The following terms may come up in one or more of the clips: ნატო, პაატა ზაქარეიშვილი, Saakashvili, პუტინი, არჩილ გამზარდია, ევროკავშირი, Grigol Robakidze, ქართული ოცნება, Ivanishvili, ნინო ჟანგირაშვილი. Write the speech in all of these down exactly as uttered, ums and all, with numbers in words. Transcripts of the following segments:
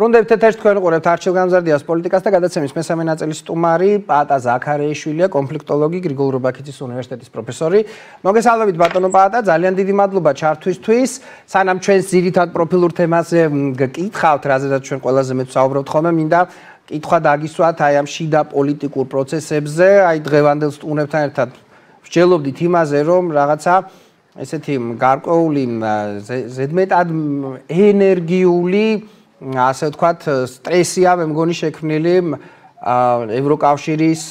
Rundevte test koyun qorevt archivgamzar diaspolitikasda gadatsemis მესამე ნაწილის სტუმარი პაატა ზაქარეიშვილია, კონფლიქტოლოგი, Grigol Robakidze უნივერსიტეტის პროფესორი. Მოგესალმებით ბატონო პაატა, ძალიან დიდი მადლობა ჩართვისთვის. Სანამ ჩვენს ძირითად პროფილურ თემაზე გკითხავთ, რაზედაც ჩვენ ყველაზე მეტს საუბრობთ ხოლმე, მინდა კითხვა დაგისვათ აი ამ შიდა პოლიტიკურ პროცესებზე, აი დღევანდელ სტუმრებთან ერთად ვსჯელობდით იმაზე, რომ რაღაცა ესეთი გარკვეული ზედმეტად ენერგიული ასე ვთქვათ, სტრესია მე მგონი შექმნილი ევროკავშირის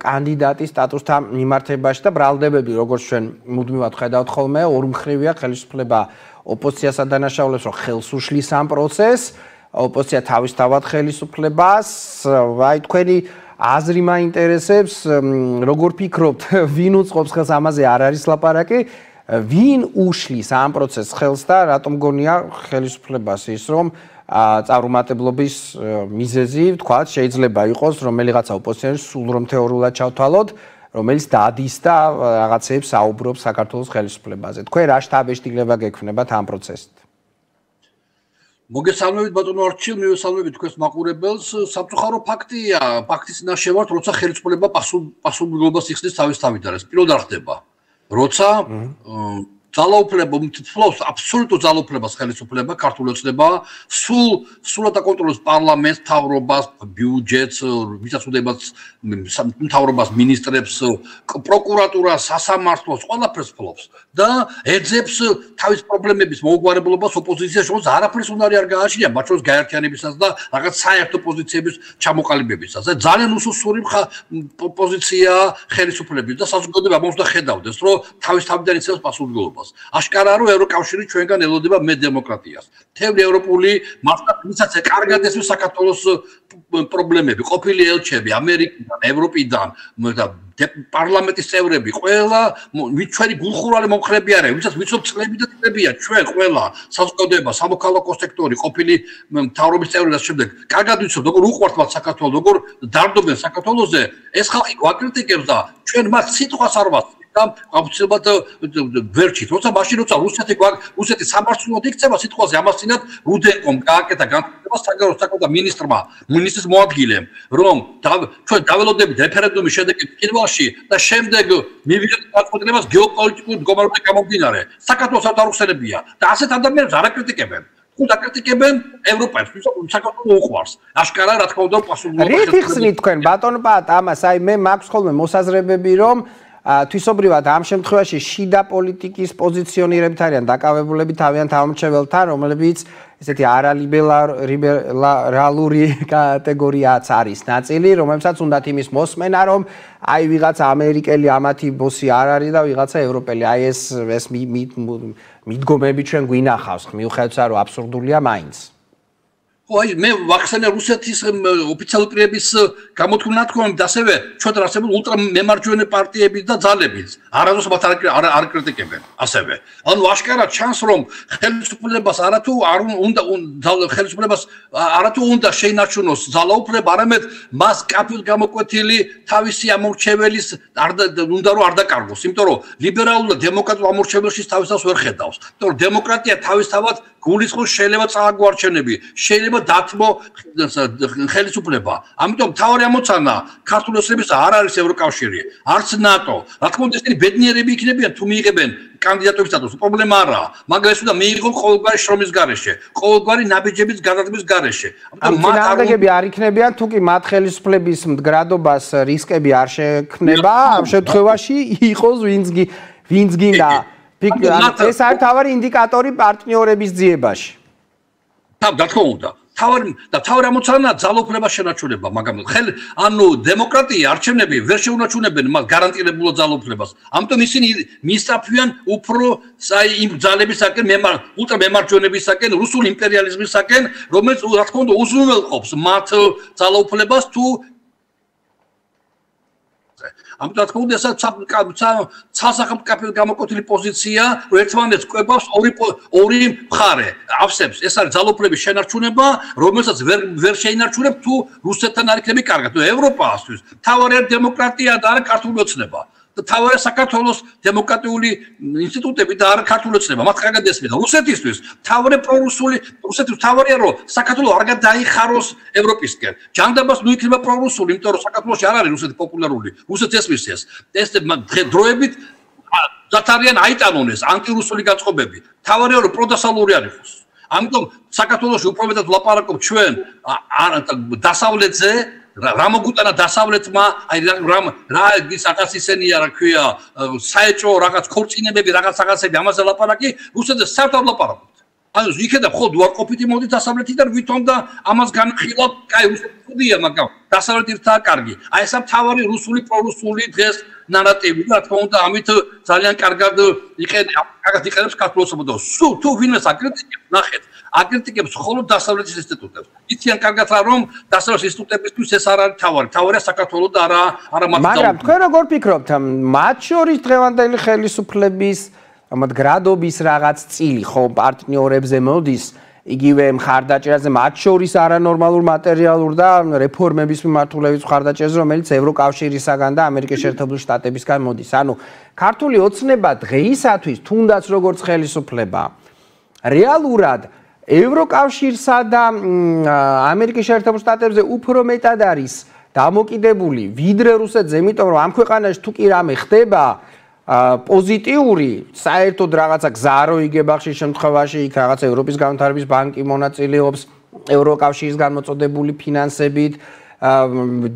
კანდიდატის სტატუსთან მიმართებაში და ბრალდებები, როგორც ჩვენ მუდმივად ხედავთ ხოლმე, ორმხრივია ხელისუფლება ოპოზიციასთან დანაშაულებს, რომ ხელს უშლის ამ პროცესს, ოპოზიცია თავისთავად ხელისუფლებას, აი თქვენი აზრი მაინტერესებს, როგორ ფიქრობთ, ვინ უწყობს ხელს ამაზე არ არის ლაპარაკი, ვინ უშლის ამ პროცესს ხელს და რატომ გონია ხელისუფლებას ის რომ წარუმატებლობის მიზეზი თქვა შეიძლება იყოს რომელიღაცა ოპოზიციონერს სულ რომ თეორიულად ჩავთვალოთ რომელიც დადის და რაღაცებს აუბრობს საქართველოს ხელისუფლებაზე თქვენ რა შტაბეშტილება გექნებათ ამ პროცესით მოგესალმებით ბატონო არჩილ მივესალმებით თქვენს მაყურებელს სამწუხარო ფაქტია ფაქტის ნაშე ვართ როცა ხელისუფლება პასუხისმგებლობას იხსნის თავისთავიდან ეს პირველად არ ხდება როცა ძალაუფლება მთლოს აბსოლუტურ ძალაუფლებას ხელისუფლება ქართული ოცნება სულ სულად აკონტროლებს პარლამენტს, მთავრობას, ბიუჯეტს, ვისაც უდებას მთავრობას, მინისტრებს, პროკურატურას, სასამართლოს, ყველაფერს ფლობს და ეძებს თავის პრობლემების მოგვარებლობას ოპოზიციაში, რომელიც არაფერს უნარი არ გააჩნია, მათ შორის გაერთიანებისას და რაღაც საერთო პოზიციების ჩამოყალიბებისას. ეს ძალიან უსუსური პოზიცია ხელისუფლების და საზოგადოება ამას უნდა ხედავდეს, რომ თავის თავიდან იცავს პასუხისმგებლობას. Aşkara ro Evrokavşiri çöken elodeba me demokratiyas. Tevri Avropoli mafta misatse karga desmi Sakatolos problemi. Kopili elçebi Amerika'dan, Avrupa'dan, parlamentis çevrebi. Koyla, miçvari gulxurali momxrebiyare. Misat miçop çelebi de tilebiya. Çöy koyla, sazgadeba, samokalo sektori, kopili tavrobis çevredas şebdek. Karga düşüp dogor uqvartvat Sakatol, dogor dardoben Sakatoloze. Es xalqi gvakritikebs da çöy mas situasias ar vas. Tam აბსოლუტურად ვერჩით. Როცა მაშინ როცა რუსეთი გვაქვს, რუსეთი სამართლიანად იქცევა სიტყვაზე, ამასწინად რუდენკომ გააკეთა განცხადება საგარეო საქმეთა მინისტრმა, მინისტრის მოადგილემ, რომ ჩვენ დაველოდებით რეფერენდუმის შედეგებს კირვალში და შემდეგ მივიღეთ განცხადებას გეოპოლიტიკური მდგომარეობიდან გამომდინარე. საქართველოს არ დაუხსენებია და ასეთ ადამიანებს არ აკრიტიკებენ. Თუ აკრიტიკებენ ევროპელს, საქართველოს უყვარს. აშკარა რა თქმა უნდა პასუხისმგებლობა. რით ხსნით თქვენ ბატონ პაატა, ამას აი მე მაქვს ხოლმე მოსაზრებები, რომ თვისობრივად ამ შემთხვევაში შიდა პოლიტიკის პოზიციონირებები არიან დაკავებულები თავიანთ ამორჩეველთან, რომლებიც ესეთი არალიბერალური კატეგორიაც არის ნაწილი, რომელსაც უნდათ იმის მოსმენა, რომ აი ვიღაც ამერიკელი ამათი ბოსი არ არის და ვიღაცა ევროპელი. Აი ეს ეს მიდგომები ჩვენ გვინახავს, მიუხედავად იმისა, რომ აბსურდულია მაინც. Oy, me vaksana Rusya'tis ofitsial priyebis kamutkuna tkon daseve çötrasebe ultra memarcıone partiye bizde zalebiz. Arados batarık arıkırdı keben asebe. An aşkara chansrom xelisupule bas aratu arun onda zal xelisupule bas aratu onda şey naçunos zalaupule baramet mas kapil kamukwatili tavisi amurçevelis arda undaru arda kargos. Imtoro liberalulla demokratlu amurçevelis tavisas verxedaus. Tor demokratiya tavisavat გულისხმობს შეიძლება წააგვარჩენები, შეიძლება დათმო ხელისუფლება. Ამიტომ თავი ამოცანა ქართული ოცნების არ არის ევროკავშირი, არც ნატო. Რა თქმა უნდა, ესენი ბედნიერები იქნებიან თუ მიიღებენ კანდიდატობის სტატუსს. პრობლემა არაა, მაგრამ ეს უნდა მიიღონ ყოველგვარი შრომის გარეშე, ყოველგვარი ნაბიჯების გადადგმის გარეშე. Ამიტომ ნაბიჯები არ იქნებიან, თუ კი მათ ხელისუფლების მდგრადობას რისკები არ შექმნება, ამ შემთხვევაში იყოს ვინც ვინც გინდა ეს არის თავარი ინდიკატორი პარტნიორების ძიებაში. Და თქო უნდა. თავარი და თავი ამოცანა ძალაუფლება შენაჩუნება, მაგრამ ხელ ანუ დემოკრატია არჩევნები ვერ შეუნაჩუნებენ მას გარანტირებულად ძალაუფლებას. Ამიტომ ისინი მისწაფვიან უფრო აი იმ ძალებისაკენ, მემარ ულტრა მემარჯვენებისაკენ, რუსული იმპერიალიზმისაკენ, რომელიც რა თქმა უნდა უზრუნველყოფს მათ ძალაუფლებას თუ Ama da tkun desa çasakım kapil gamokotili pozisya öğretmenler koybaps ori ori xare abseps esar zaloplebe şenarçuneba romesaz ver ver şenarçuneb tu Rusya'dan hariklemek argat Avrupa astüz tavar demokratiya dar kartul vatneba თავარი საქართველოს დემოკრატიული ინსტიტუტები და არ ქართული ოცნება მათ კარგად ესმედა რუსეთისთვის თავარი პრორუსული რუსეთის თავარია რომ საქართველოს არ გადაიხაროს ევროპისკენ ჯანდაბას ნუ იქნება პრორუსული იმიტომ რომ საქართველოს არ არის რუსეთი პოპულარული რუსეთს ესმის ეს ეს დროებით დათარიან აიტანონეს ანტირუსული განწყობები თავარია რომ პროდასალური არის ამიტომ საქართველოს უფრო მეტად ვლაპარაკობთ ჩვენ დასავლეთზე Ramogutana დასავლეთმა აი რამ რა ის ათასი სენია რა ქვია საეჭო რაღაც ქორწინებები რაღაც რაღაცები ამაზე ლაპარაკი რუსეთს საერთოდ ლაპარაკობთ ანუ იქნება მხოლოდ უარყოფითი მოდით დასავლეთიდან ვითომ და ამას განხილავთ კაი რუსეთია მაგრამ დასავლეთი რთაა კარგი აი ესა თავარი რუსული პრორუსული დღეს ნარატივი რა თქმა უნდა ამით ძალიან კარგად იყენებს იყენებს ქართულს ობოდოს სულ თუ ვინმეს აკრიტიკებს ნახეთ აკრიტიკებს მხოლოდ დასავლეთის ინსტიტუტებს. Იციან კარგად რა რომ დასავლეთის ინსტიტუტებისთვის ეს არ არის თავარი. თავარია საქართველოს და არა არა მათი. მაგრამ თქვენ როგორ ფიქრობთ მათ შორის დღევანდელი ხელისუფლების ამდგრადობის რაღაც წილი ხო პარტნიორებზე მოდის იგივე მხარდაჭერაზე მათ შორის არანორმალურ მატერიალურ და რეფორმების მიმართულებით მხარდაჭერაზე რომელიც ევროკავშირისაგან და ამერიკის შეერთებული შტატებისგან მოდის. ანუ ქართული ოცნება დღეისათვის თუნდაც როგორც ხელისუფლება რეალურად ევროკავშირსა და ამერიკის შეერთებულ შტატებზე უფრო მეტად არის დამოკიდებული ვიდრე რუსეთს, იმიტომ რომ ამ ქვეყანაში თუ კი რამე ხდება პოზიტიური, საერთოდ რაღაცა გზა რო იგება ხშირ შემთხვევაში, იქ რაღაც ევროპის განვითარების ბანკი მონაწილეობს ევროკავშირის გამოწოდებული ფინანსებით,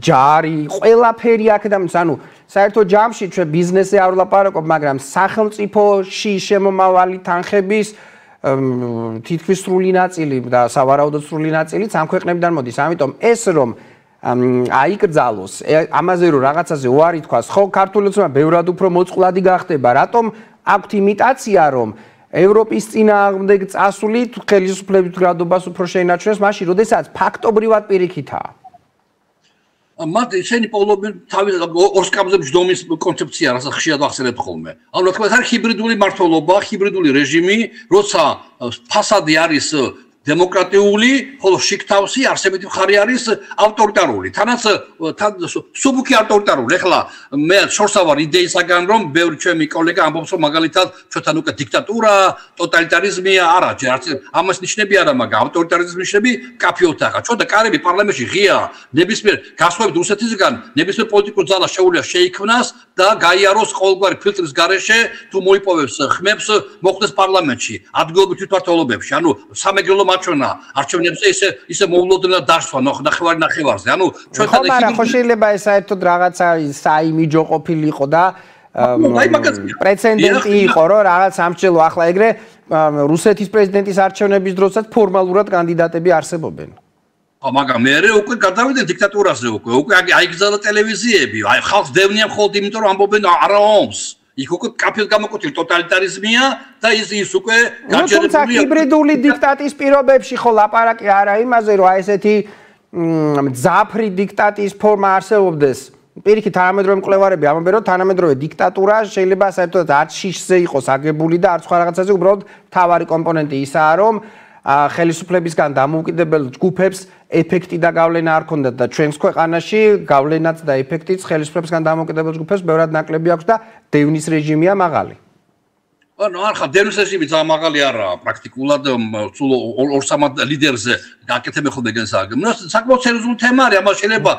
ჯარი, ყველაფერი აქ და ანუ საერთოდ ჯამში ჩვენ ბიზნესზე არ ვლაპარაკობ, მაგრამ სახელმწიფოში შემომავალი თანხების თითქმის სრული ნაწილი და სავარაუდოდ სრული ნაწილიც ამ ქვეყნებიდან მოდის. ამიტომ ეს რომ აიკრძალოს, ამაზე რომ რაღაცაზე უარი თქვას, ხო ქართული ოცნება ბევრად უფრო მოწყვლადი გახდება, რატომ აქვთ იმიტაცია რომ ევროპის წინააღმდეგ წასული ხელისუფლების მდგრადობას უფრო შეინარჩუნოს მაშინ, როდესაც ფაქტობრივად პირიქითაა. მათ ისინი პოულობენ თავის ორსკამზე მჯდომის კონცეფცია, რასაც ხშირად ახსენებ ხოლმე. ანუ რა თქმა უნდა, ჰიბრიდული მართლობა, ჰიბრიდული რეჟიმი, როცა ფასადი არის დემოკრატიული, ხოლო შიგთავსი არსებითი მხარე არის ავტორიტარული. თანაც სუბუქი ავტორიტარული. ეხლა მე შორსა ვარ იდეისაგან, რომ ბევრი ჩემი კოლეგა ამბობს, რომ მაგალითად ჩვენთან უკვე დიქტატურა, ტოტალიტარიზმია, არა, ჯერ ამას ნიშნები არა, მაგრამ ავტორიტარიზმის ნიშნები კაფეოთაა. ჩვენ და კარები პარლამენტში ღია, ნებისმიერ გასხვევით რუსეთისგან, ნებისმიერ პოლიტიკურ ძალას შეუძლია შეიქმნას და გაიაროს ყოველგვარი ფილტრის გარეშე, თუ მოიპოვებს ხმებს, მოხვდეს პარლამენტში, ადგილობრივ თვითმმართველობებში. ანუ სამეგრელო მაჩვენა არჩევნებზე ისე ისე მოულოდნელად დაშვა ნახევარი ნახევარზე ანუ ჩვენთან ეხი მაგრამ ხო შეიძლება ეს საერთოდ რაღაცა საიმიჯო ყოფილიყო და პრეცედენტი იყო რომ რაღაც ამჭელო ახლა ეგრე რუსეთის პრეზიდენტის არჩევნების დროსაც ფორმალურად კანდიდატები არსებობენ ხო მაგრამ მერე უკვე გადავიდნენ დიქტატურაზე უკვე უკვე აიგზალა ტელევიზიები აი ხალხს დევნიან ხოლმე იმიტომ რომ ამბობენ არა ომს იქ უკვე კაფეზე გამოკუთილი ტოტალიტარიზმია და ის ის უკვე გაჯერებულია. თუმცა ჰიბრიდული დიქტატის პირობებში ხო ლაპარაკი არა იმაზე, რომ აი ესეთი მძაფრი დიქტატის ფორმა არსებობდეს. პირიქით თანამედროვე მკვლევარები ამბობენ, რომ თანამედროვე დიქტატურა შეიძლება საერთოდ არც შიშზე იყოს აგებული და არც სხვა რაღაცაზე, უბრალოდ მთავარი კომპონენტი ისაა, რომ ხელისუფლებისგან დამოუკიდებელ ჯგუფებს ეფექტი და გავლენა არ ქონდათ და ჩვენს ქვეყანაში გავლენაც და ეფექტიც ხელისუფლებისგან დამოუკიდებელ ჯგუფებს ბევრად ნაკლები აქვს და დევნის რეჟიმია მაღალი. ანუ არ ხა დევნის რეჟიმი ძალიან მაღალი არაა პრაქტიკულად სულ ორ-სამად ლიდერზე გაკეთებენ ხოლმე გასაგებია. საკმაოდ სერიოზული თემა არის, ამას შეიძლება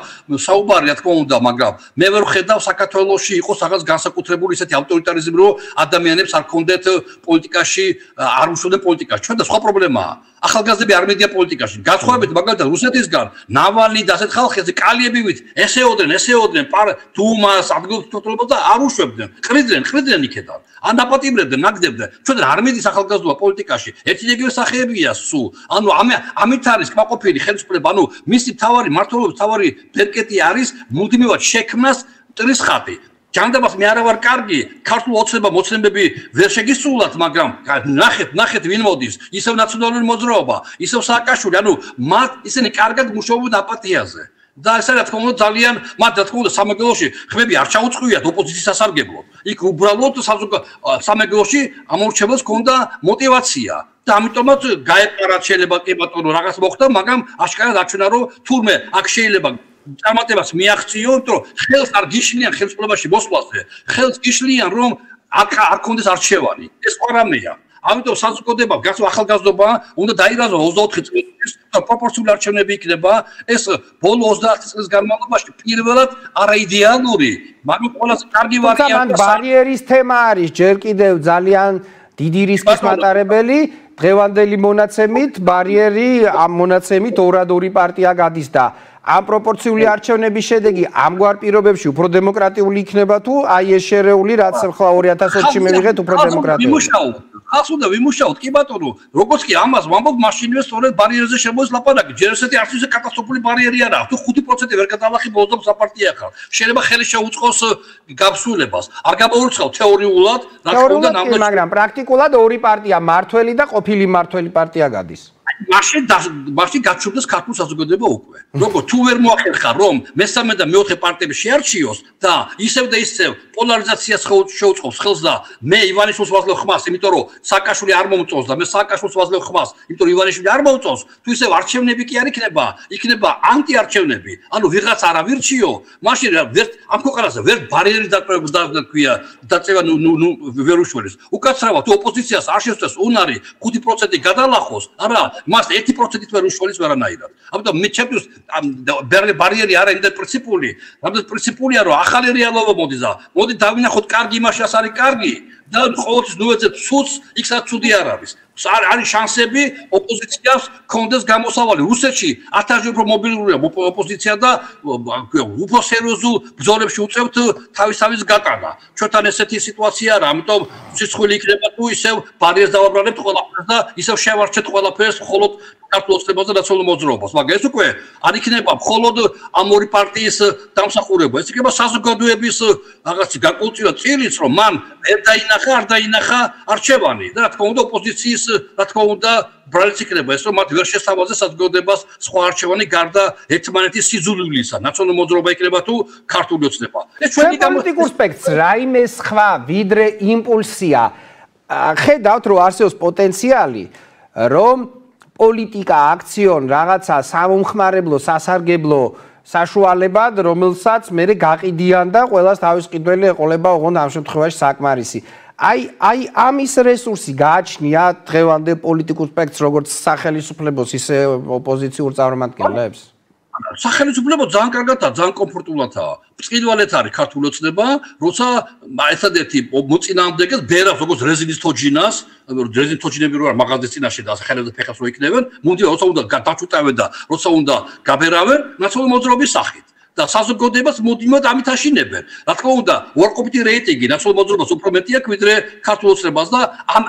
საუბარი რა თქმა უნდა, მაგრამ მე ვერ ხედავ საქართველოში იყოს რაღაც განსაკუთრებული ისეთი ავტორიტარიზმი, რომ ადამიანებს არ ქონდეთ პოლიტიკაში, არ მუშაობდნენ პოლიტიკაში. ჩვენ და სხვა პრობლემაა. ახალგაზრდები არ მედია პოლიტიკაში. გასხოვებით მაგალითად რუსეთისგან, ნავალნი და ასეთ ხალხებზე კალიებივით ესეოდნენ, ესეოდნენ თუმას ადგილობრივ და არ უშვებდნენ. ყრიდნენ, ყრიდნენ იქიდან. ან დაპატიმრებდნენ, ნაგდებდნენ. ჩვენ არ მედის ახალგაზრდა პოლიტიკაში. ერთიიგივე სახეებია სულ. ანუ ამით არის კმაყოფილი ხელისუფლება, ანუ მისი თავარი მართლობის თავარი ბერკეტი არის მუდმივად შექმნას მტრის ხატი. ჯანდაბას მე არა ვარ კარგი, ქართულ ოცნება მოცნებები ვერ შეგისულათ, მაგრამ ნახეთ, ნახეთ ვინ მოდის, ისევ ნაციონალური მოძრაობა, ისევ სააკაშვილი, ანუ მათ ისინი კარგად მუშაობენ აპათიაზე. და ეს რა თქმა უნდა ძალიან მათ რა თქმა უნდა სამეგრელოში ხმები არ ჩაუწყვიათ ოპოზიციის სასარგებლოდ. იქ უბრალოდ სამეგრელოში ამორჩევლებს ჰქონდა მოტივაცია. და ამიტომაც გაეპარათ შეიძლება კი ბატონო, რაღაც მოხდა, მაგრამ აშკარად აჩვენა რომ თურმე აქ შეიძლება წარმატებას მიაღწიო, იმიტომ რომ ხელს არ გიშლიან ხელისუფლებაში მოსვლაზე, ხელს გიშლიან რომ არ კონდეს არჩევანი. ეს სხვა რამეა. Ამიტომ საზოგადოება გასულ ახალგაზრდობა უნდა დაირაზოს ოცდაოთხი წლის პროპორციული არჩევნები იქნება. ეს ბოლო ოცდაათი წლის განმავლობაში პირველად არაიდეალური, მაგრამ ყველაზე კარგი ვარიანტი არის. ბარიერის თემა არის ჯერ კიდევ ძალიან დიდი რისკის მატარებელი. Დღევანდელი მონაცემით ბარიერი ამ მონაცემით ორად ორი პარტია გადის და ამ პროპორციული არჩევნების შედეგი ამგვარ პირობებში უფრო დემოკრატიული იქნება თუ აი ეს შერეული რაც ახლა ორი ათას ოცი მივიღეთ უფრო დემოკრატიული. Ხალხს უნდა ვიმუშაოთ კი ბატონო, როგორც კი ამას ვამბობ მაშინვე სწორედ ბარიერზე შემოდის ლაპარაკი. ჯერ ესეთი არც ისე კატასტროფული ბარიერი არ აქვს. თუ ხუთი პროცენტი ვერ გადალახი ბოლოს საპარტია ხარ. შეიძლება ხელი შეუწყოს გაბსულებას. არ გამოურიცხავ თეორიულად, რა თქმა უნდა, ნამდვილად, მაგრამ პრაქტიკულად ორი პარტია მართველი და ყოფილი მართველი პარტია გადის. Maşin maşin kaçırdıs kartun sazıgödebe ukve. Rogo tu ver muakhirxa rom mesame da meotre partebe şearchios da isev da isev polarizatsias şoutsqovs xels da me Ivanishvulis vazlov xmas, imitom ro Saakashvili ar momtsos da me Saakashvulis vazlov xmas, imitom ro Ivanishvili ar momtsos. Tu isev archevnebi ki ar ikneba, ikneba anti archevnebi. Anu vighats ar avirchio. Maşin vert am koqarasa vert bariyeri dakprebs davdan kviya datseva nu nu verushvelis. Ukatsrava tu opozitsias ar shestes unari ხუთი პროცენტი gadalakhos. Ara მას ერთი პროცენტით ვერ უშველის ვერანაირად. ამიტომ მე ჩემთვის ბარიერი არ არის და პრინციპული, ამიტომ პრინციპულია რომ ახალი რეალობა მოდის და მოდი დავინახოთ კარგი იმაში, რას არის კარგი და ყოველთვის ნუეცეთ ცუც, იქსაც ცუდი არ არის. არის შანსები ოპოზიციას კონდეს გამოსავალი. რუსეთში ათასჯერ უფრო მობილურია ოპოზიცია და უფრო სერიოზულ ბრძოლებში უწევთ თავისთავის გატანა. ჩვენთან ესეთი სიტუაცია არა, ამიტომ სიცხული იქნება თუ ისევ ბარიერს დავაბრალებთ ყველაფერს და ისევ შევარჩეთ ყველაფერს მხოლოდ ქართულ ოცნებაზე ნაციონალურ მოძრაობას. Მაგრამ ეს უკვე არ იქნება მხოლოდ ამ ორი პარტიის დამსახურება. ეს იქნება საზოგადოების რაღაც გაკულტივო წილიც, რომ მან ვერ დაინახა, არ დაინახა არჩევანი და რა თქმა უნდა ოპოზიციის რა თქმა უნდა ბრალიც იქნება ეს რომ მათ ვერ შესთავაზეს საზოგადოებას სხვა არჩევანი გარდა ერთმანეთის სიძულვილისა ნაციონალური მოძრაობა იქნება თუ ქართული ოცნება ეს ჩვენი პოლიტიკურ სპექტრს რაიმე სხვა ვიდრე იმპულსია ხედავთ რომ არსებობს პოტენციალი რომ პოლიტიკა აქციონ რაღაცა სამომხმარებლო სასარგებლო საშუალებად, რომელსაც მერე გაყიდიან და ყველას თავის ყიდველი ეყოლება ოღონდ ამ შემთხვევაში საკმარისი. Აი, აი ამის რესურსი გააჩნია დღევანდელ პოლიტიკურ სპექტრს, როგორც სახელმწიფოს ისე ოპოზიციურ წარმომადგენლებს. სახელმწიფო ძალიან კარგადაა, ძალიან კომფორტულადაა. Წილვალეთ არის ქართული ოცნება, როცა ერთადერთი მოწინააღმდეგეს ბერავს, როგორც რეზინის თოჯინას, რეზინის თოჯინები რო არ მაღალდეს წინაშე და ხელებზე ფეხას რო იქნებიან, მუნდია როცა უნდა დაჭუტავენ და როცა უნდა გაბერავენ, ნაციონალური მოძრაობის სახით. Da საზოგადოებას მოდიმოდ ამით აშინებენ. Რა თქმა უნდა, უარყოფითი რეიტინგი ნაციონალურ მოძრაობას უფრო მეტია, ვიდრე ქართულ ოცნებას და ამ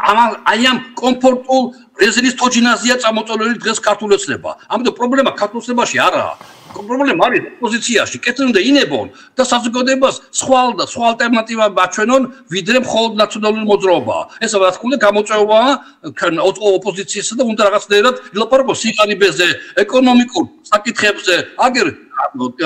აი ამ კომფორტულ რეზინის თოჯინაზეა წამოწოლილი დღეს ქართული ოცნება. Ამიტომ პრობლემა ქართულ ოცნებაში არაა. Პრობლემა არის ოპოზიციაში. Კეთილი უნდა ინებონ და საზოგადოებას სხვა და სხვა ალტერნატივა აჩვენონ, ვიდრე მხოლოდ ნაციონალური მოძრაობა. ეს რა თქმა უნდა გამოწვევაა ოპოზიციისა და უნდა რაღაცნაირად ილაპარაკოს სიყარიბეზე, ეკონომიკურ საკითხებზე, აგერ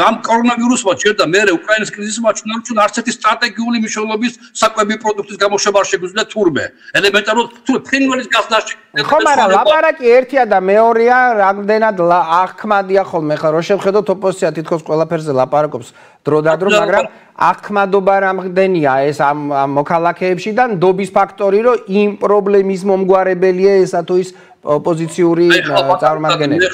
ამ კორონავირუსმა ჯერ და მერე უკრაინის კრიზისმა ჩუნარჩუნ არც ერთი სტრატეგიული მნიშვნელობის საკვები პროდუქტის გამოშვება არ შეგვიძლია თურმე. ელემენტარულად თუ ფრინველის გასდაში. ხო, მაგრამ ლაპარაკი ერთია და მეორეა, რამდენად აღქმადია ხოლმე. ხა რო შევხედოთ ოპოზიცია თითქოს ყველაფერზე ლაპარაკობს დროდადრო, მაგრამ აღქმადობა რამდენია ეს ამ მოქალაქეებში და ნდობის ფაქტორი რომ იმ პრობლემის მომგვარებელია ესა თუ ის ოპოზიციური წარმომადგენელი.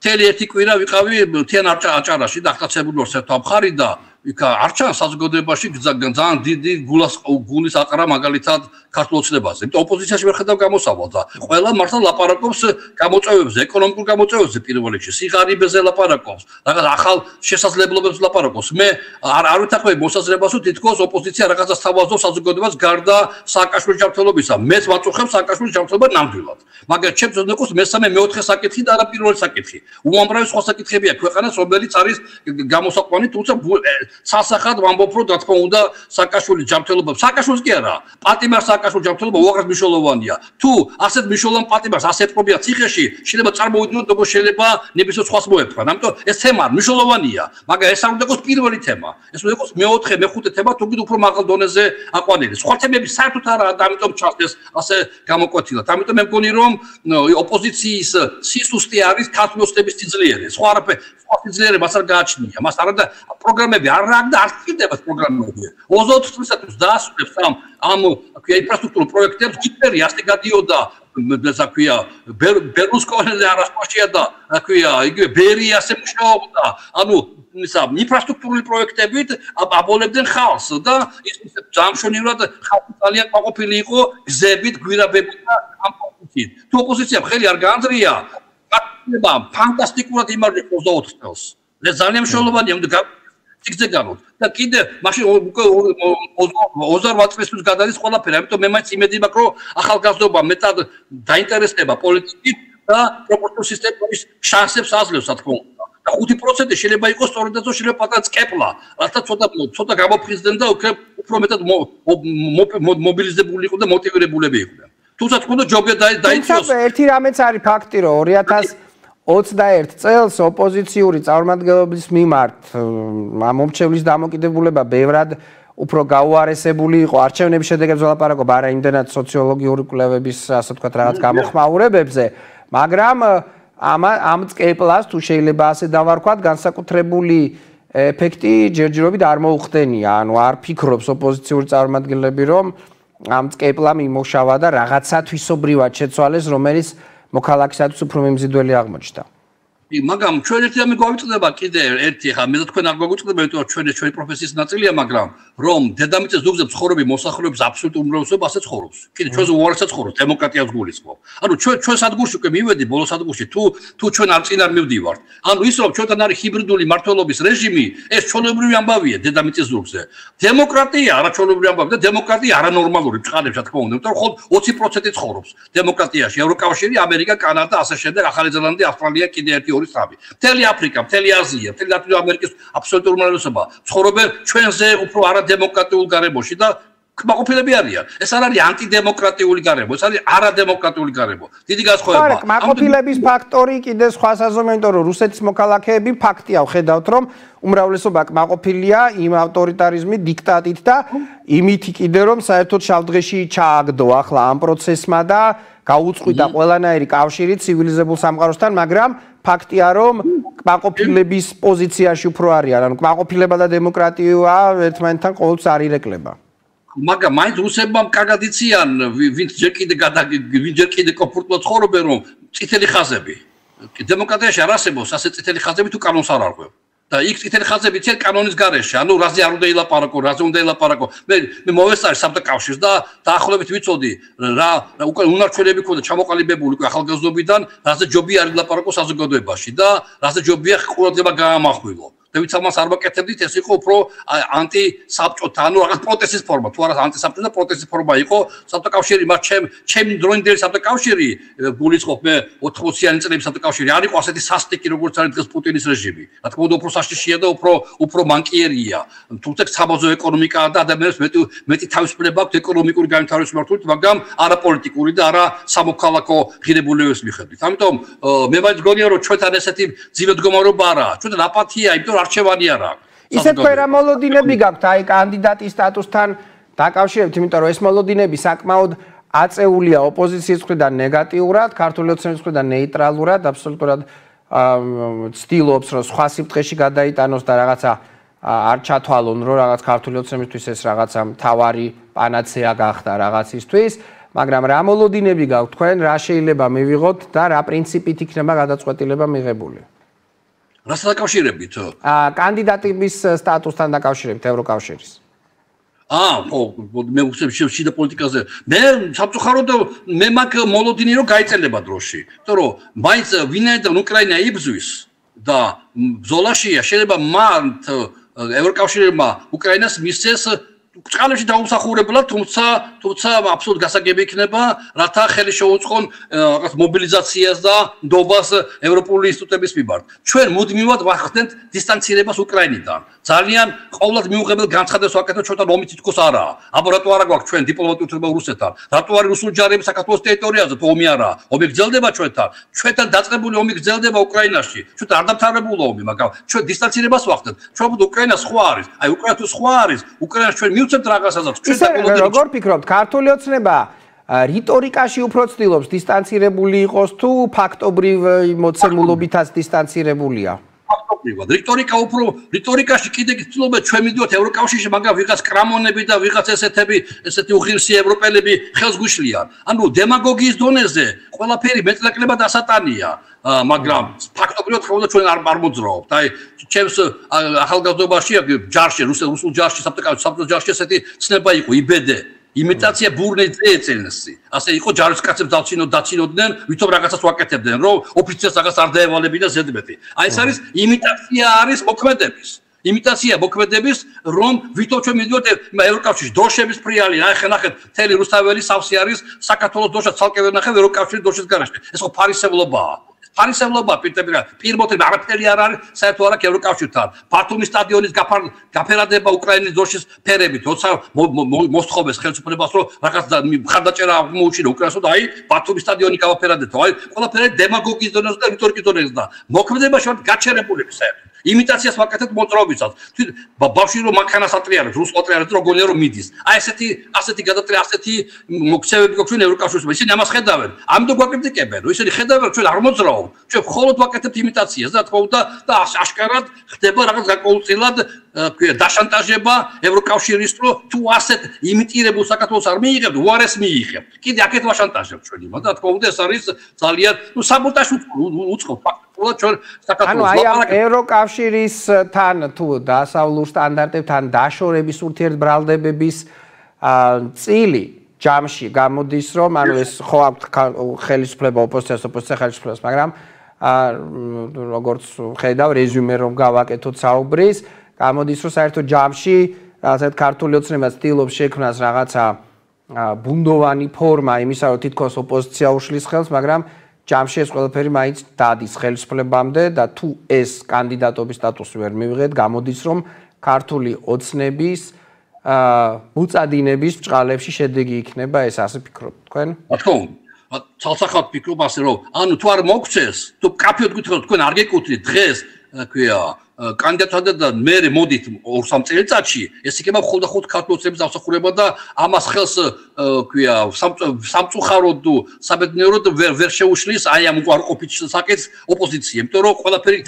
Teli eti კვირა ვიყავი მთიან აჭარაში დახტაცებული ვარ საერთო მხარი და იქ არჩა საზოგადოებაში ძალიან დიდი გულის გულის აყრა მაგალითად ქართულ ოცნებაზე. Იმიტომ ოპოზიციაში ვერ ხედავ გამოსავალს და ყველა მართლა ლაპარაკობს გამოწვევებზე, ეკონომიკურ გამოწვევებზე პირველ რიგში, სიღარიბეზე ლაპარაკობს, რაღაც ახალ შესაძლებლობებს ლაპარაკობს. მე არ არ ვეთახმები მოსაზრებას, რომ თითქოს ოპოზიცია რაღაცას თავაზობს საზოგადოებას გარდა სააკაშვილის ჯანმრთელობისა. მეც ვაწუხებ სააკაშვილის ჯანმრთელობა ნამდვილად. მაგრამ ჩემს ოცნებას მესამე მეოთხე საკითხი და არა პირველი საკითხი. უამრავი სხვა საკითხებია ქვეყანას, რომელიც არის გამოსაყვანი, თუმცა სასახად ვამბობ, თქო უნდა საკაშული ჯანმრთელობა, საკაშულს კი არა, პატიმარს საკაშული ჯანმრთელობა უაღრესად მნიშვნელოვანია. Თუ ასეთ მნიშვნელოვან პატიმარს ასეპყრობია ციხეში, შეიძლება წარმოიდგინოთ, როგორ შეიძლება ნებისმიერ სხვას მოეპყრა. ამიტომ ეს თემა მნიშვნელოვანია, მაგრამ ეს არ უნდა იყოს პირველი თემა. ეს უნდა იყოს მეოთხე, მეხუთე თემა, თუმცა უფრო მაღალ დონეზე აყვანილი. სხვა თემები საერთოდ არ არის, ამიტომ ჩასდეს ასე გამოკვეთილად. ამიტომ მე მგონი რომ ოპოზიციის სისუსტე არის ქართული ოცნების იძლიერება. სხვა არაფერი, სხვა იძლიერება არ გააჩნია. მას არადა პროგრამები არ აქვს, არ ხდება პროგრამები. ოცდაოთხ წლისათვის დაასრულებს ამ ამ ინფრასტრუქტურულ პროექტებს, გიტერი ასე გადიოდა, ესე ქვია, ბერუსკონელი არასწორია და ქვია, იგივე ბერი ასე მუშაობდა. ანუ ისა ინფრასტრუქტურული პროექტებით აბოლებდნენ ხალხს და ის ძამშონივრად ხალხი ძალიან გაყოფილი იყო გზებით, გვირაბებით და ამ თუ ოპოზიციამ ხელი არ გაანძრია, გაკეთება ფანტასტიკურად იმარჯვებს ოცდაოთხ წელს. ეს ძალიან მნიშვნელოვანია, უნდა ციგზე განვთ. და კიდე მაშინ უკვე ოცდაორი წლისთვის გადადის ყველაფერი, ამიტომ მე მაინც იმედი მაქვს, რომ ახალგაზრდობა მეტად დაინტერესდება პოლიტიკით და პროპორციული სისტემის შანსებს აძლევს, რა თქმა უნდა. და ხუთი პროცენტი შეიძლება იყოს სწორედ ეს, შეიძლება პატარა წკეპლა, რათა ცოტა ცოტა გამოფხიზდნენ და უფრო მეტად მობილიზებული იყო და მოტივირებულები იყვნენ. Თუმცა თქო ჯობია დაიწყოს. ერთი რამეც არის ფაქტი, რომ ორი ათას ოცდაერთ წელს ოპოზიციური წარმომადგენლობის მიმართ მომრჩევლის დამოკიდებულება ბევრად უფრო გაუარესებული იყო. არჩევნების შედეგებს ვლაპარაკობ არა იმდენად სოციოლოგიური კვლევების, ასე ვთქვათ, რაღაც გამოხმაურებებზე, მაგრამ ამ ამ წკეპლას თუ შეიძლება ასე დავარქვათ, განსაკუთრებული ეფექტი ჯერჯერობით არ მოუხდენია. ანუ არ ფიქრობს ოპოზიციური წარმომადგენლები, რომ ამ წკეპლამ იმოშავა და რაღაცა თვისობრივად შეცვალეს, რომელიც მოქალაქისათვის უფრო მიმზიდველი აღმოჩნდა. მაგრამ ჩვენ ერთი რამე გვაგვიწდება კიდე ერთი, ხა მე და თქვენ არ გვაგვიწდება, იმიტომ ჩვენ ჩვენი პროფესიის ნაწილია, მაგრამ რომ დედამიწის ზურგზე ცხოვრობი მოსახლეობის აბსოლუტური უმრავლესობა ასე ცხოვრობს. კიდე ჩვენს უარესად ცხოვრობს, დემოკრატიას გულისხმობ. ანუ ჩვენ ჩვენს ადგილში უკვე მივედი ბოლოს ადგილში, თუ თუ ჩვენ არ წინ არ მივდივართ. ანუ ის რომ ჩვენთან არის ჰიბრიდული მართლობის რეჟიმი, ეს ჩვეულებრივი ამბავია დედამიწის ზურგზე. დემოკრატია არა ჩვეულებრივი ამბავი და დემოკრატია არანორმალური ფხანებს, რა თქმა უნდა, იმიტომ რომ ოცი პროცენტი ცხოვრობს დემოკრატიაში. ევროკავშირი, ამერიკა, კანადა, ასე შემდეგ, ახალი ზელანდია, ავსტრალია კიდე ერთი მთელი აფრიკა, მთელი აზია, მთელი ლათინური ამერიკის აბსოლუტური უმრავლესობა ცხოვრობენ ჩვენზე უფრო არადემოკრატიულ გარემოში და კმაყოფილები არიან. ეს არ არის ანტიდემოკრატიული გარემო, ეს არის არადემოკრატიული გარემო. დიდი განსხვავებაა. კმაყოფილების ფაქტორი კიდე სხვა საზომია, იმიტომ რომ რუსეთის მოქალაქეები ფაქტია, ვხედავთ, რომ უმრავლესობა კმაყოფილია იმ ავტორიტარიზმით, დიქტატით და იმითი კიდე რომ საერთოდ შავდღეში ჩააგდო ახლა ამ პროცესმა და გაუწყვიტა ყველანაირი კავშირი ცივილიზებულ სამყაროსთან, მაგრამ ფაქტია, რომ კმაყოფილების პოზიციაში უფრო არიან. ანუ კმაყოფილება და დემოკრატია ერთმანეთთან ყოველთვის არ ირეკლება. მაგრამ მაინც რუსებმა კარგად იციან, ვინც ჯერ კიდე ვინც ჯერ კიდე კომფორტულად ცხოვრობენ, რომ წითელი ხაზები დემოკრატიაში არ არსებობს, ასე წითელი ხაზები თუ კანონს არ არღვევ. და იქ წითელი ხაზები თელ კანონის გარეშე, ანუ რაზე არ უნდა ილაპარაკო, რაზე უნდა ილაპარაკო. მე მე მოვესწარი საბჭოთა კავშირს და დაახლოებით ვიცოდი რა უკვე უნარჩვენები ქონდა ჩამოყალიბებული უკვე ახალგაზრდობიდან, რაზე ჯობია არ ილაპარაკო საზოგადოებაში და რაზე ჯობია ყურადღება გაამახვილო. და ვინც ამას არ მოკეთებდით, ეს იყო უფრო ანტისაბჭოთა, ანუ რაღაც პროტესტის ფორმა, თუ არა ანტისაბჭოთა პროტესტის ფორმა იყო საბჭოთა კავშირი, მაგრამ ჩემ ჩემი დროინდელი საბჭოთა კავშირი გულისხმობ მე ოთხმოციანი წლების საბჭოთა კავშირი არ იყო ასეთი სასტიკი, როგორც არის დღეს პუტინის რეჟიმი. რა თქმა უნდა, უფრო საშიშია და უფრო უფრო ბანკიერია. თუმცა საბაზო ეკონომიკაა და ადამიანებს მეტი მეტი თავისუფლება აქვს ეკონომიკური განვითარების მიმართულებით, მაგრამ არა პოლიტიკური და არა სამოქალაქო ღირებულებების მიხედვით. ამიტომ მე მაინც გონია, რომ ჩვენთან ესეთი ძიმე მდგომარეობა არაა. ჩვენთან აპათია, იმიტომ არჩევანი არ აქვს. ისეთ ფერა მოლოდინები გაქვთ, აი კანდიდატის სტატუსთან დაკავშირებით, იმიტომ რომ ეს მოლოდინები საკმაოდ აწეულია ოპოზიციის მხრიდან ნეგატიურად, ქართული ოცნების მხრიდან ნეიტრალურად, აბსოლუტურად ცდილობს, რომ სხვა სიბრტყეში გადაიტანოს და რაღაცა არ ჩათვალონ, რომ რაღაც ქართული ოცნებისთვის ეს რაღაცა მთავარი პანაცეა გახდა რაღაცისთვის, მაგრამ რა მოლოდინები გაქვთ თქვენ, რა შეიძლება მივიღოთ და რა პრინციპით იქნება გადაწყვეტილება მიღებული? რასთან დაკავშირებით? აა კანდიდატების სტატუსთან დაკავშირებით ევროკავშირის. აა, ხო, მე უცებ შიდა პოლიტიკაზე. მე სამწუხაროდ მე მაგ მოლოდინი რომ გაიწელება დროში, იმიტომ რომ მაინც ვინაიდან უკრაინა იბზვის და ბრძოლაშია შეიძლება მან ევროკავშირებმა უკრაინას მისცეს წყალებში დაუსახურებლად, თუმცა თუმცა აბსოლუტ გასაგები იქნება, რათა ხელი შეუწყონ რაღაც მობილიზაციას და ნდობას ევროპული ინსტიტუტების მიმართ. ჩვენ მუდმივად ვახდენთ დისტანცირებას უკრაინიდან. Ძალიან ყოველად მიუღებელ განცხადებას ვაკეთებთ, ჩვენთან ომი თითქოს არაა. აბა რატო არა გვაქვს ჩვენ დიპლომატიური ურთიერთობა რუსეთთან? რატო არის რუსული ჯარები საქართველოს ტერიტორიაზე? ომი არაა. ომი გრძელდება ჩვენთან. ჩვენთან დაწყებული ომი გრძელდება უკრაინაში. ჩვენ არ დამთავრებულა ომი, მაგრამ ჩვენ დისტანცირებას ვახდენთ. ჩვენ უკრაინა სხვა არის. აი უკრაინა სხვა არის. უკრაინაში ჩვენ მივცემთ რაღაცას. ჩვენ როგორ ფიქრობთ, ქართული ოცნება რიტორიკაში უფრო ცდილობს დისტანცირებული იყოს თუ ფაქტობრივ მოცემულობითაც დისტანცირებულია? Ფაქტობრივად. რიტორიკა უფრო რიტორიკაში კიდე ცდილობენ ჩვენ მივდივართ ევროკავშირში, მაგრამ ვიღაც კრამონები და ვიღაც ესეთები, ესეთი უხირსი ევროპელები ხელს გუშლიან. ანუ დემაგოგიის დონეზე ყველაფერი მეტნაკლებად ასატანია. Მაგრამ ფაქტობრივად ხოლმე ჩვენ არ მოძრაობთ. აი, ჩემს ახალგაზრდობაში ჯარში, რუსულ ჯარში, საბჭოთა ჯარში ესეთი ცნება იყო იბედე, იმიტაცია ბურნეზე ეწინსი. ასე იყო ჯარისკაცებს დაცინოდ დაცინოდნენ, ვითომ რაღაცას ვაკეთებდნენ, რომ ოფიცერს რაღაც არ დაევალებინა ზედმეტი. აი, ეს არის იმიტაცია არის მოქმედების. Imitatsiya მოქმედების, რომ ვიტო ჩვენ მივდივართ ევროკავშირში, დოშების ფრიალი, აი ხნახეთ, თელი რუსთაველი სავსე არის საქართველოს დოშა ცალკე ვერ ნახეთ ევროკავშირში დოშის გარშე. ეს ხო ფარისევლობაა. ფარისევლობა პირდაპირ პირმოთი არაფერი არ არის საერთოდ არა ევროკავშირთან. ბათუმის სტადიონის გაფერადება უკრაინის დოშის ფერებით, როცა მოსთხოვეს ხელისუფლებას, რომ რაღაც ხარდაჭერა აღმოუჩინა უკრაინას და აი ბათუმის სტადიონი გავაფერადეთ. აი ყველაფერი დემაგოგიის დონეზე და რიტორიკის დონეზე და მოქმედებაში გაჩერებულები საერთოდ. Imitatsiyas vakitad motrobisat. Babshi ro makhanas atriarets, rus atriarets rogolero midis. Ai eseti aseti gadatria aseti moksevebik oqvin evrokavshirshi, ისინი ამას ხედავენ. ამიტომ გვაკრიტიკებენ, რომ ისინი ხედავენ, ჩვენ არ მოძრაობთ. ჩვენ მხოლოდ ვაკეთებთ იმიტაციას და თქო და და აშკარად ხდება რაღაც გაკოუწილად დაშანტაჟება ევროკავშირის რო თუ ასეთ იმიტირებულ საქართველოს არ მიიღებთ, უარეს მიიღებთ. კიდე აქეთ ვაშანტაჟებთ ჩვენ იმას და თქო და ეს არის ძალიან, ну саботаж უწყობთ ფაქტობრივად ჩვენ საქართველოს ლაპარაკი ევროკავშირი თან თუ დასავლურ სტანდარტებთან დაშორების ურთიერთბრალდებების წილი ჯამში გამოდის, რომ ანუ ეს ხო აქვს ხელისუფლება ოპოზიციას, ოპოზიცია ხელისუფლებას, მაგრამ როგორც ხედავ რეზუმე რომ გავაკეთოთ საუბრის, გამოდის, რომ საერთოდ ჯამში ასეთ ქართული ოცნება ცდილობს შექმნას რაღაცა ბუნდოვანი ფორმა იმისა, რომ თითქოს ოპოზიცია უშლის ხელს, მაგრამ ჯამში ეს ყველაფერი მაინც დადის ხელისუფლებამდე და თუ ეს კანდიდატობის სტატუსი ვერ მივიღეთ, გამოდის, რომ ქართული ოცნების უწადინების ბჭყალებში შედეგი იქნება, ეს ასე ფიქრობთ თქვენ? რა თქმა უნდა, ცალსახად ფიქრობ ასე, რომ ანუ თუ არ მოგწეს, თუ კაფეოდ გითხრათ თქვენ არ გეკუთვნით დღეს, ქვია კანდიდატად და მე მოდით ორ-სამ წელიწადში ეს იქნება ხუთი ქართული ოცნების დასახურება და ამას ხელს ქვია სამწუხაროდ თუ საბედნიეროდ ვერ შეუშლის აი ამ უარყოფით საკითხს ოპოზიცია, იმიტომ რომ ყველაფერი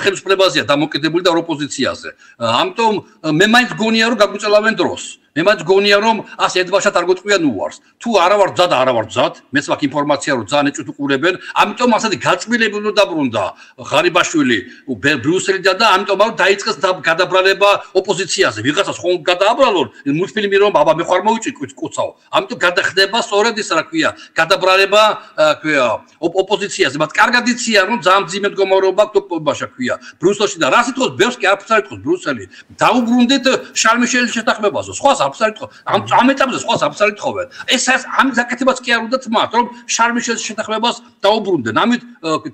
ხელისუფლებაზეა დამოკიდებული და ოპოზიციაზე. Ამიტომ მე მაინც გონია რომ გაგვიწელავენ დროს. მე მაინც გონია რომ ასე ედვაშად არ გეტყვიან უარს. Თუ არა ვარ მზად, არა ვარ მზად, მეც მაქვს ინფორმაცია რომ ძალიან ეჭვით უყურებენ. Ამიტომ ასე გაწმილებული რომ დაბრუნდა ღარიბაშვილი ბრიუსელიდან და ამიტომ არ დაიწყეს გადაბრალება ოპოზიციაზე. ვიღაცას ხომ გადააბრალონ, მულტფილმი რომ აბა მე ხარ მოვიჭი კუცაო. ამიტომ გადახდება სწორედ ის რა ქვია, გადაბრალება ქვია ოპოზიციაზე. მათ კარგად იციან რომ ძალიან ძიმე მდგომარეობა ოპოზიციაში ქვია. ბრიუსელში და რა სიტყვას ბევრს კი არ ფსარიტყოს ბრიუსელი. დაუბრუნდეთ შალმიშელის შეთანხმებაზე. სხვას არ ფსარიტყოს. ამ ამ ეტაპზე სხვას არ ფსარიტყოვენ. ეს ამ გაკეთებას კი არ უნდა თმათ, რომ შალმიშელის შეთანხმებას დაუბრუნდნენ. ამით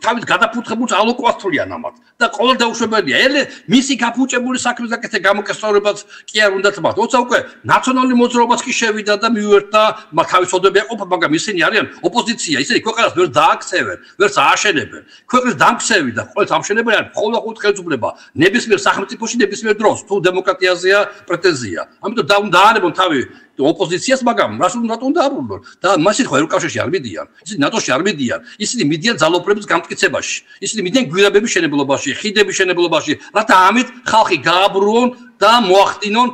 თავის გადაფუთხებულს ალოკვასთვლიან ამათ და ყოველ დაუშვებელია. ელე მისი გაფუჭებული საქმის დაკეთება გამოკეთებაც კი არ უნდა თმათ. ოცა უკვე ნაციონალური მოძრაობაც კი შევიდა და მიუერთა თავისუფლება ეყოფა, მაგრამ ისინი არიან ოპოზიცია, ისინი ქვეყანას ვერ დააქცევენ, ვერც ააშენებენ. ქვეყნის დამქცევი და ყოველთვის ამშენებელი არის ხოლმე ხუთ ხელისუფლება, ნებისმიერ სახელმწიფოში, ნებისმიერ დროს, თუ დემოკრატიაზეა პრეტენზია. ამიტომ და უნდა არებონ თავი ოპოზიციას, მაგრამ რას უნდა უნდა არულონ და მას ხო ევროკავშირში არ მიდიან, ისინი ნატოში არ მიდიან, ისინი მიდიან ძალოფლების გამტკიცებაში, ისინი მიდიან გვირაბების შენებლობაში, ხიდების შენებლობაში, რათა ამით ხალხი გააბრუონ და მოახდინონ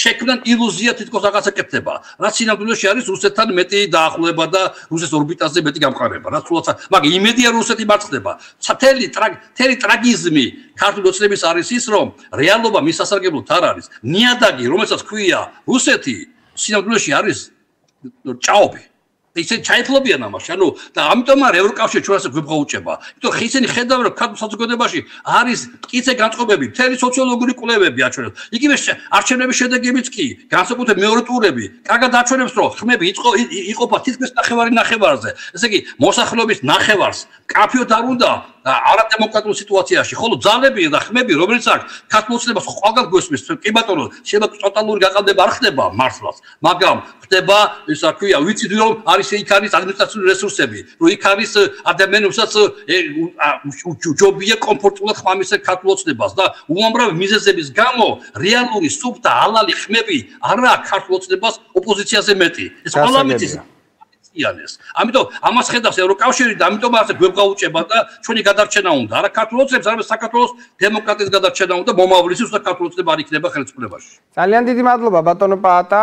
შექმნან ილუზია თითქოს რაღაცა კეთდება. რაც სინამდვილეში არის რუსეთთან მეტი დაახლოება და რუსეთის ორბიტაზე მეტი გამყარება, რაც თულაც მაგრამ იმედია რუსეთი მარცხდება. თელი თელი ტრაგიზმი ქართული ოცნების არის ის, რომ რეალობა მისასარგებლოდ არ არის. ნიადაგი, რომელსაც ქვია რუსეთი, სინამდვილეში არის ჭაობი. İşte çay pulu bir anam aşkına. Da amtamar evrak avşı çuvarsın gübre uçeba. İşte hisseni xedavır kaç saat göde başı. Haris kimse gançko bebi. Teri sosyologunu kolay bebi açıyor. İki beş arşene bir şeyde gibi ki. Gançko bu te mevcut urebi. Kaga daha çok ne bistro. Kime bir iko iko patis bist nakhevari nakhevarze. İşte ki mosaxlo bist nakhevarz. Kapıyor darunda. Arap demokratik situasyon aşı. Xolu zale bir nakme bir robertsak. Katmosle bas xoğal gösmüş. Kıymet onu. Şeyde totalur gaqalde barxdeba marslas. Magam xteba esa kuya üç diyorum. İkaris administrasyonu resursebi, İkaris adamenusası uçubiye komportulak hamisi kartulotne bazda, ulambrav mizezebis gamo, realuri subta alali xmebi, ara kartulotne baz opozisyası meti. Eskolamitis. Yanes. Amito, ama skedas Evrokavşiri da amito varsa göbgauçeba da şuni gadarçena onda. Ara kartulotnebs arabes sakatlos demokratis gadarçena onda momavlisi usta kartulotne barikneba xelitsulebashi. Ძალიან დიდი მადლობა ბატონო პაატა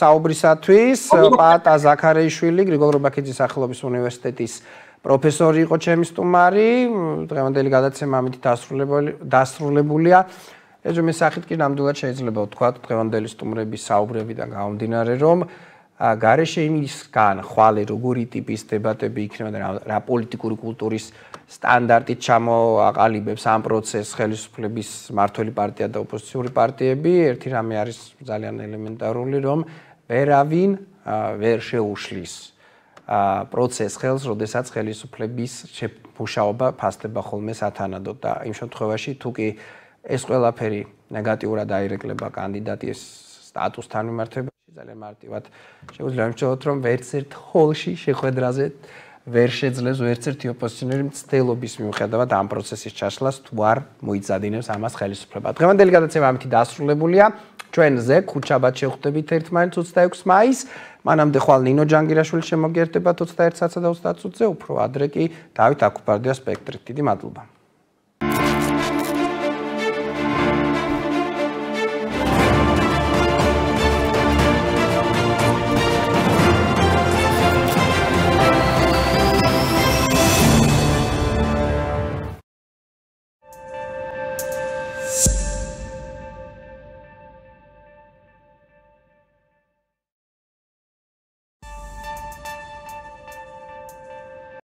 საუბრისათვის. პაატა ზაქარეიშვილი გრიგოლ რუბაკიძის სახელობის უნივერსიტეტის პროფესორი იყო ჩემი სტუმარი. დღევანდელი გადაცემა ამით დასრულებულია. ეჯო მე სახით კი ნამდვილად შეიძლება ვთქვა დღევანდელი სტუმრების საუბრებიდან გამომდინარე რომ გარეშე იმისგან ხვალე როგორი ტიპის დებატები იქნება და რა პოლიტიკური კულტურის სტანდარტით ჩამოაყალიბებს ამ პროცესს ხელისუფლების მმართველი პარტია და ოპოზიციური პარტიები. Ერთი რამე არის ძალიან ელემენტარული, რომ ვერავინ ვერ შეუშლის პროცესს ხელს, როდესაც ხელისუფლების მუშაობა ფასდება ხოლმე სათანადოდ და იმ შემთხვევაში თუ კი ეს ყველაფერი ნეგატიურად აირეკლება კანდიდატის სტატუსთან მიმართებით ძალიან მარტივად შეგვიძლია ვიმსჯელოთ რომ ვერც ერთ ჰოლში შეხვედრაზე ვერ შეძლებს ვერც ერთი ოპოზიციონერი მცდელობის მიუხედავად ამ პროცესის ჩაშლას თუ არ მოიძადინებს ამას ხელისუფლება. Დღევანდელი გადაცემა ამით დასრულებულია. ჩვენზე ხუთშაბათს შევხვდებით ერთმანეთს ოცდაექვსე მაისს. მანამდე ხვალ ნინო ჟანგირაშვილი შემოგიერთებათ ოცდაერთი საათსა და ოცდაათი წუთზე, უფრო ადრე კი დავით აკუპარდია სპექტრით. დიდი მადლობა.